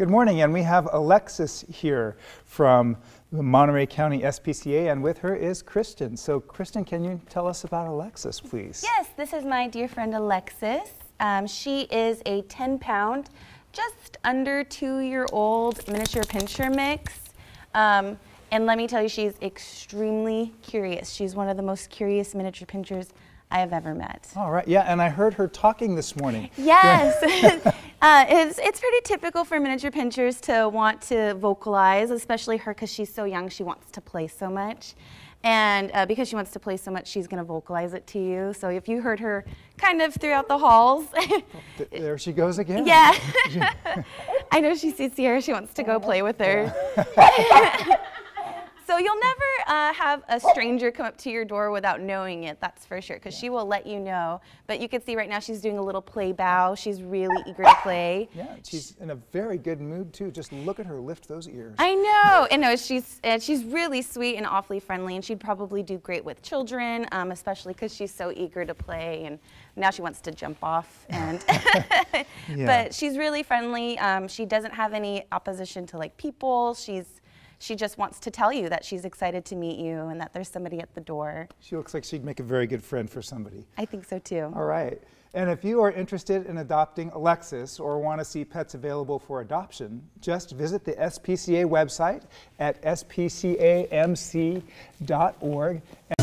Good morning, and we have Alexis here from the Monterey County SPCA, and with her is Kristen. So Kristen, can you tell us about Alexis, please? Yes, this is my dear friend Alexis. She is a 10-pound, just under 2-year-old miniature pinscher mix. And let me tell you, she's extremely curious. She's one of the most curious miniature pinschers I have ever met. All right, yeah, and I heard her talking this morning. Yes, it's pretty typical for miniature pinschers to want to vocalize, especially her, because she's so young, she wants to play so much. And because she wants to play so much, she's going to vocalize it to you. So if you heard her kind of throughout the halls. There she goes again. Yeah. I know she sees Sierra, she wants to go play with her. Yeah. So you'll never have a stranger come up to your door without knowing it, that's for sure, because she will let you know. But you can see right now she's doing a little play bow. She's really eager to play. Yeah, she's in a very good mood, too. Just look at her lift those ears. I know. And no, she's really sweet and awfully friendly, and she'd probably do great with children, especially because she's so eager to play, and now she wants to jump off. And But she's really friendly. She doesn't have any opposition to, like, people. She just wants to tell you that she's excited to meet you and that there's somebody at the door. She looks like she'd make a very good friend for somebody. I think so too. All right. And if you are interested in adopting Alexis or want to see pets available for adoption, just visit the SPCA website at spcamc.org.